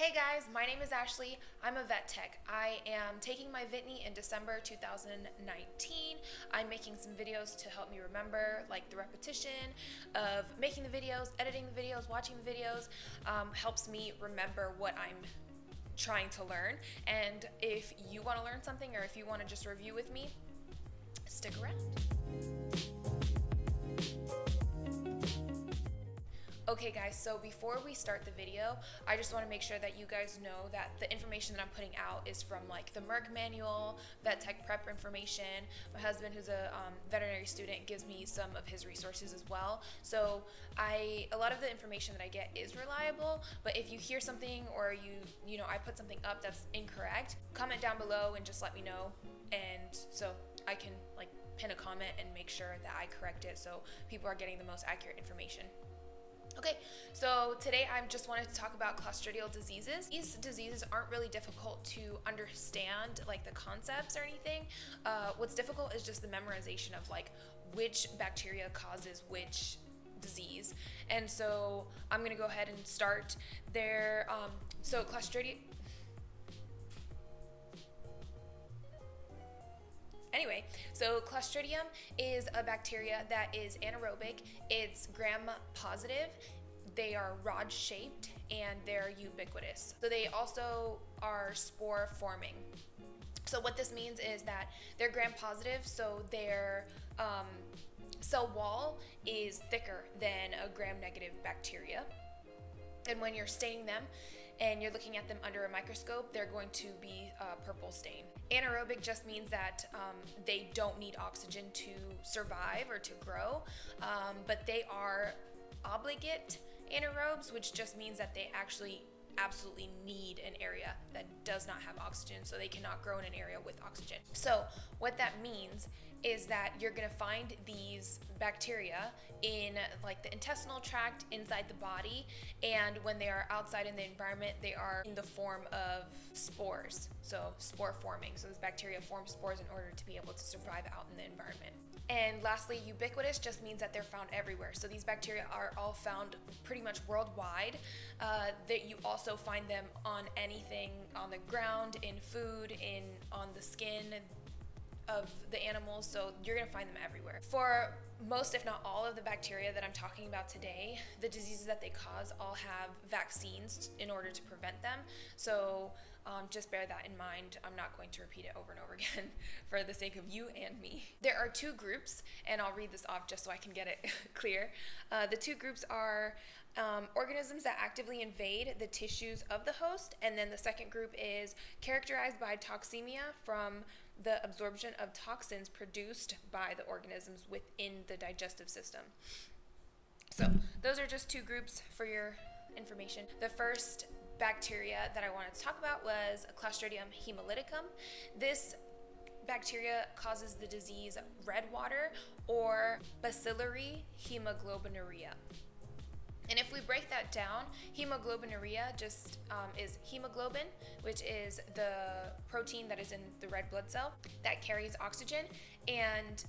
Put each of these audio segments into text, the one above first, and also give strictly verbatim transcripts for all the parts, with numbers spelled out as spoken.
Hey guys, my name is Ashley. I'm a vet tech. I am taking my V T N E in December two thousand nineteen. I'm making some videos to help me remember, like the repetition of making the videos, editing the videos, watching the videos, um, helps me remember what I'm trying to learn. And if you want to learn something or if you want to just review with me, stick around. Okay guys, so before we start the video, I just want to make sure that you guys know that the information that I'm putting out is from like the Merck Manual, Vet Tech Prep information. My husband, who's a um, veterinary student, gives me some of his resources as well. So I, a lot of the information that I get is reliable, but if you hear something or you, you know, I put something up that's incorrect, comment down below and just let me know, and so I can like pin a comment and make sure that I correct it so people are getting the most accurate information. Okay, so today I just wanted to talk about clostridial diseases. These diseases aren't really difficult to understand, like the concepts or anything. Uh, what's difficult is just the memorization of like which bacteria causes which disease. And so I'm gonna go ahead and start there. Um, so Clostridium. Anyway, so Clostridium is a bacteria that is anaerobic. It's gram-positive. They are rod-shaped and they're ubiquitous. So they also are spore-forming. So what this means is that they're gram-positive, so their um, cell wall is thicker than a gram-negative bacteria. And when you're staining them and you're looking at them under a microscope, they're going to be a purple stain. Anaerobic just means that um, they don't need oxygen to survive or to grow, um, but they are obligate anaerobes, which just means that they actually absolutely need an area that does not have oxygen, so they cannot grow in an area with oxygen. So what that means is that you're gonna find these bacteria in like the intestinal tract inside the body, and when they are outside in the environment, they are in the form of spores, so spore forming. So this bacteria form spores in order to be able to survive out in the environment. And lastly, ubiquitous just means that they're found everywhere. So these bacteria are all found pretty much worldwide. Uh, that you also So find them on anything, on the ground, in food, in on the skin of the animals, so you're gonna find them everywhere. For most, if not all, of the bacteria that I'm talking about today, the diseases that they cause all have vaccines in order to prevent them, so um, just bear that in mind. I'm not going to repeat it over and over again for the sake of you and me. There are two groups, and I'll read this off just so I can get it clear. Uh, the two groups are um, organisms that actively invade the tissues of the host, and then the second group is characterized by toxemia from the absorption of toxins produced by the organisms within the digestive system. So those are just two groups for your information. The first bacteria that I wanted to talk about was Clostridium hemolyticum. This bacteria causes the disease red water or bacillary hemoglobinuria. And if we break that down, hemoglobinuria just um, is hemoglobin, which is the protein that is in the red blood cell that carries oxygen, and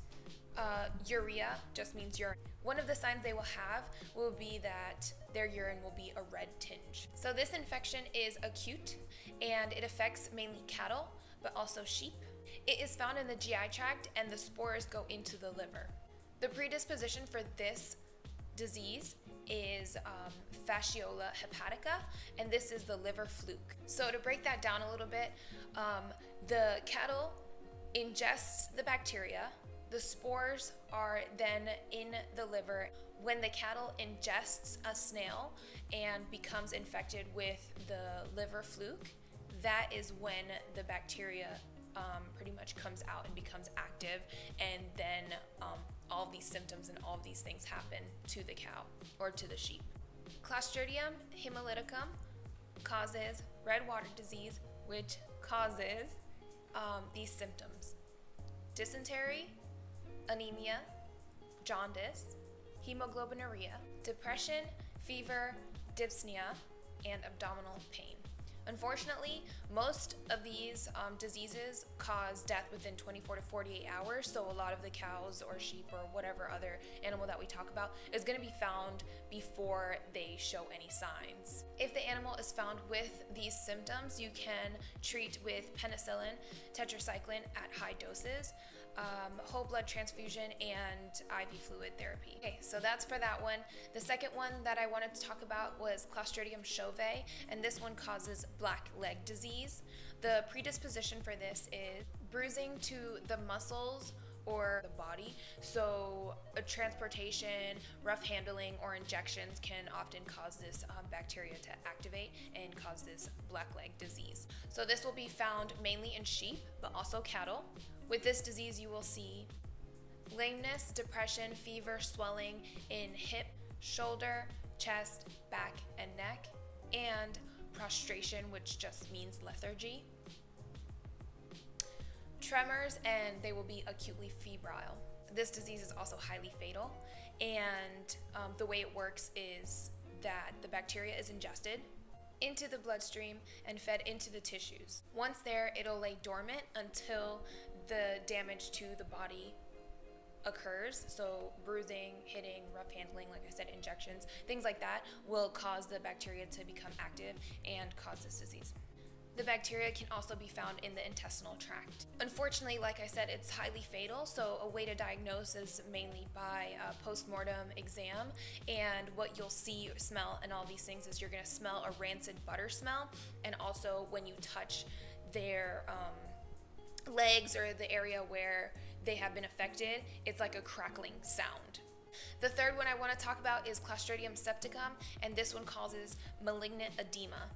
uh, urea just means urine. One of the signs they will have will be that their urine will be a red tinge. So this infection is acute and it affects mainly cattle, but also sheep. It is found in the G I tract and the spores go into the liver. The predisposition for this disease is um, Fasciola hepatica, and this is the liver fluke. So to break that down a little bit, um, the cattle ingests the bacteria. The spores are then in the liver. When the cattle ingests a snail and becomes infected with the liver fluke, that is when the bacteria Um, pretty much comes out and becomes active, and then um, all these symptoms and all of these things happen to the cow or to the sheep. Clostridium hemolyticum causes red water disease, which causes um, these symptoms: dysentery, anemia, jaundice, hemoglobinuria, depression, fever, dyspnea, and abdominal pain. Unfortunately, most of these um, diseases cause death within twenty-four to forty-eight hours, so a lot of the cows or sheep or whatever other animal that we talk about is going to be found before they show any signs. If the animal is found with these symptoms, you can treat with penicillin, tetracycline at high doses, um, whole blood transfusion, and I V fluid therapy. Okay, so that's for that one. The second one that I wanted to talk about was Clostridium chauvoei, and this one causes black leg disease. The predisposition for this is bruising to the muscles or the body, so a transportation, rough handling, or injections can often cause this um, bacteria to activate and cause this black leg disease. So this will be found mainly in sheep, but also cattle. With this disease, you will see lameness, depression, fever, swelling in hip, shoulder, chest, back, and neck, and prostration, which just means lethargy, tremors, and they will be acutely febrile. This disease is also highly fatal, and um, the way it works is that the bacteria is ingested into the bloodstream and fed into the tissues. Once there, it'll lay dormant until the damage to the body occurs, so bruising, hitting, rough handling, like I said, injections, things like that will cause the bacteria to become active and cause this disease. The bacteria can also be found in the intestinal tract. Unfortunately, like I said, it's highly fatal, so a way to diagnose is mainly by a post-mortem exam, and what you'll see, smell, and all these things is you're going to smell a rancid butter smell, and also when you touch their um, legs or the area where they have been affected, it's like a crackling sound. The third one I want to talk about is Clostridium septicum, and this one causes malignant edema.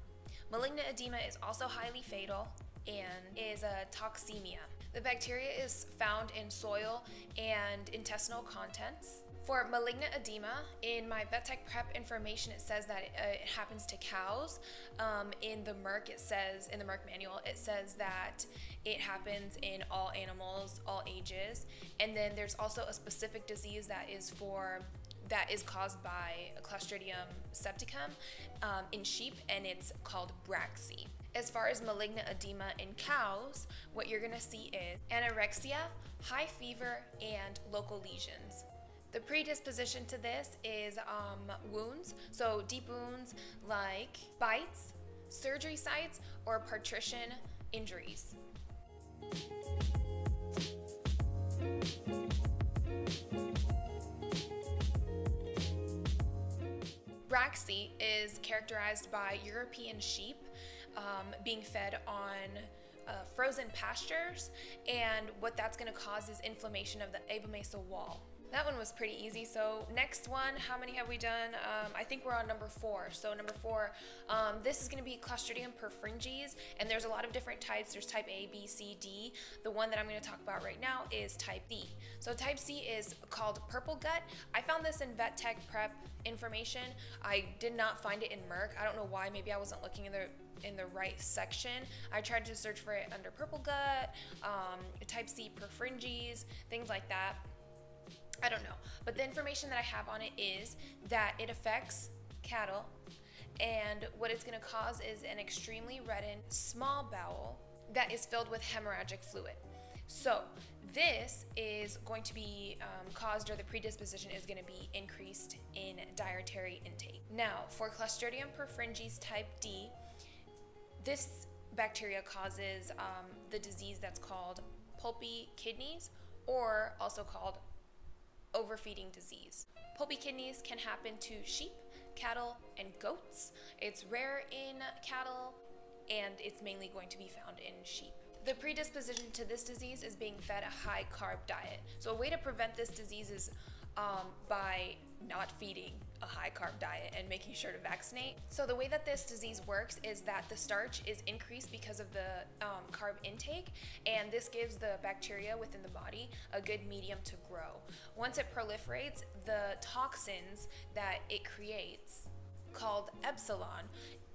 Malignant edema is also highly fatal and is a toxemia. The bacteria is found in soil and intestinal contents. For malignant edema, in my VetTech Prep information, it says that it, uh, it happens to cows. Um, in the Merck, it says, in the Merck Manual, it says that it happens in all animals, all ages. And then there's also a specific disease that is for that is caused by Clostridium septicum um, in sheep, and it's called Braxy. As far as malignant edema in cows, what you're gonna see is anorexia, high fever, and local lesions. The predisposition to this is um, wounds, so deep wounds like bites, surgery sites, or patrician injuries. Braxy is characterized by European sheep um, being fed on uh, frozen pastures, and what that's going to cause is inflammation of the abomasal wall. That one was pretty easy. So next one, how many have we done? Um, I think we're on number four. So number four, um, this is going to be Clostridium perfringes, and there's a lot of different types. There's type A, B, C, D. The one that I'm going to talk about right now is type C. So type C is called purple gut. I found this in vet tech prep information. I did not find it in Merck. I don't know why. Maybe I wasn't looking in the in the right section. I tried to search for it under purple gut, um, type C perfringes, things like that. I don't know, but the information that I have on it is that it affects cattle, and what it's going to cause is an extremely reddened small bowel that is filled with hemorrhagic fluid. So this is going to be um, caused, or the predisposition is going to be increased in dietary intake. Now for Clostridium perfringens type D, this bacteria causes um, the disease that's called pulpy kidneys, or also called overfeeding disease. Pulpy kidneys can happen to sheep, cattle, and goats. It's rare in cattle, and it's mainly going to be found in sheep. The predisposition to this disease is being fed a high carb diet. So a way to prevent this disease is um, by not feeding a high carb diet and making sure to vaccinate. So the way that this disease works is that the starch is increased because of the um, carb intake, and this gives the bacteria within the body a good medium to grow. Once it proliferates, the toxins that it creates, called epsilon,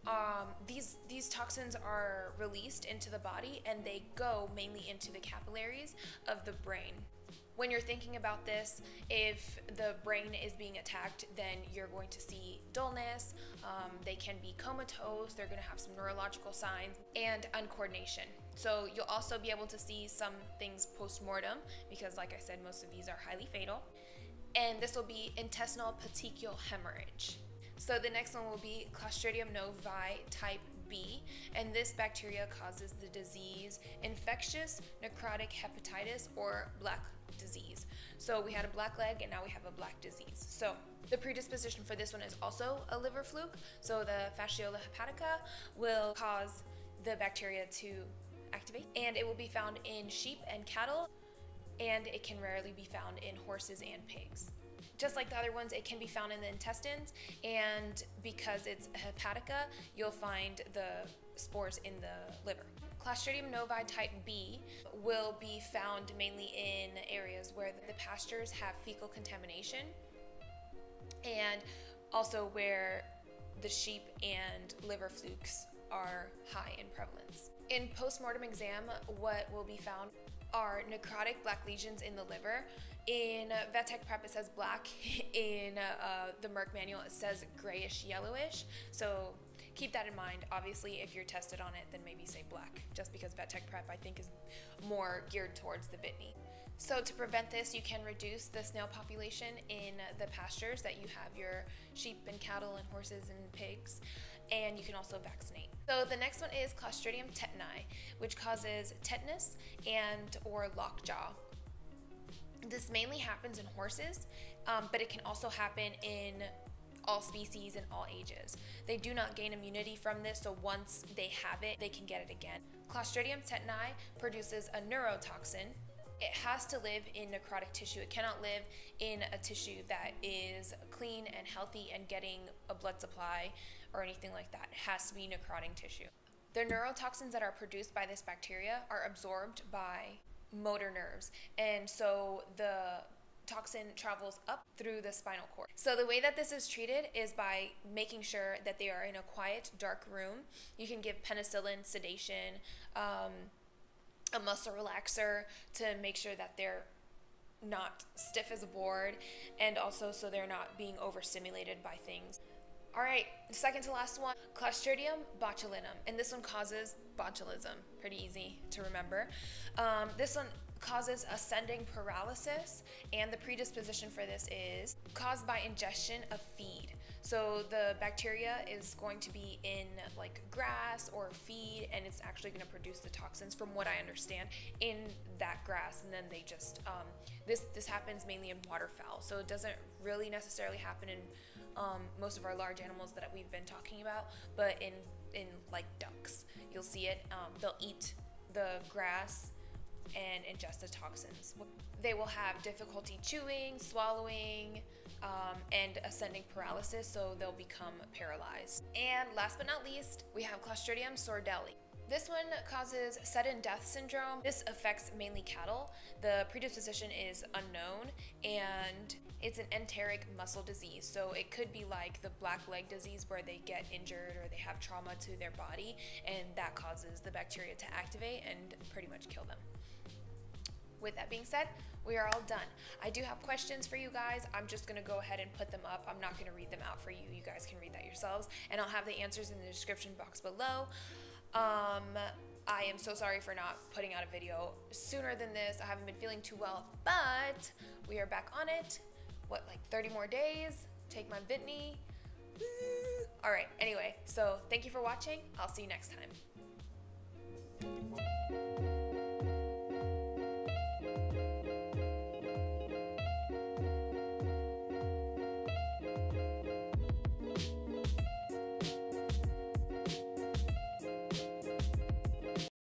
Um, these, these toxins are released into the body, and they go mainly into the capillaries of the brain. when you're thinking about this, if the brain is being attacked, then you're going to see dullness, um, they can be comatose, they're going to have some neurological signs, and uncoordination. So you'll also be able to see some things post-mortem, because like I said, most of these are highly fatal. And this will be intestinal petechial hemorrhage. So the next one will be Clostridium novyi type B, and this bacteria causes the disease infectious necrotic hepatitis or black disease. So we had a black leg and now we have a black disease. So the predisposition for this one is also a liver fluke. So the Fasciola hepatica will cause the bacteria to activate, and it will be found in sheep and cattle, and it can rarely be found in horses and pigs. Just like the other ones, it can be found in the intestines, and because it's hepatica, you'll find the spores in the liver. Clostridium novyi type B will be found mainly in areas where the pastures have fecal contamination, and also where the sheep and liver flukes are high in prevalence. In post-mortem exam, what will be found are necrotic black lesions in the liver. In VetTech Prep it says black, in uh, the Merck Manual it says grayish yellowish, so keep that in mind. Obviously if you're tested on it, then maybe say black, just because VetTech Prep I think is more geared towards the V T N E. So to prevent this, you can reduce the snail population in the pastures that you have your sheep and cattle and horses and pigs, and you can also vaccinate. So the next one is Clostridium tetani, which causes tetanus and or lockjaw. This mainly happens in horses, um, but it can also happen in all species and all ages. They do not gain immunity from this, so once they have it, they can get it again. Clostridium tetani produces a neurotoxin. It has to live in necrotic tissue. It cannot live in a tissue that is clean and healthy and getting a blood supply or anything like that. It has to be necrotic tissue. The neurotoxins that are produced by this bacteria are absorbed by motor nerves, and so the toxin travels up through the spinal cord. So the way that this is treated is by making sure that they are in a quiet, dark room. You can give penicillin, sedation, um, a muscle relaxer to make sure that they're not stiff as a board, and also so they're not being overstimulated by things. All right, second to last one, Clostridium botulinum, and this one causes botulism, pretty easy to remember. Um, this one causes ascending paralysis, and the predisposition for this is caused by ingestion of feed. So the bacteria is going to be in like grass or feed, and it's actually going to produce the toxins, from what I understand, in that grass, and then they just, um, this, this happens mainly in waterfowl, so it doesn't really necessarily happen in um, most of our large animals that we've been talking about, but in, in like ducks, you'll see it. Um, they'll eat the grass and ingest the toxins. They will have difficulty chewing, swallowing, um, and ascending paralysis, so they'll become paralyzed. And last but not least, we have Clostridium sordelli. This one causes sudden death syndrome. This affects mainly cattle. The predisposition is unknown, and it's an enteric muscle disease, so it could be like the black leg disease where they get injured or they have trauma to their body, and that causes the bacteria to activate and pretty much kill them. With that being said, we are all done. I do have questions for you guys. I'm just gonna go ahead and put them up. I'm not gonna read them out for you. You guys can read that yourselves, and I'll have the answers in the description box below. Um, I am so sorry for not putting out a video sooner than this. I haven't been feeling too well, but we are back on it. What, like thirty more days? Take my V T N E. All right, anyway, so thank you for watching. I'll see you next time.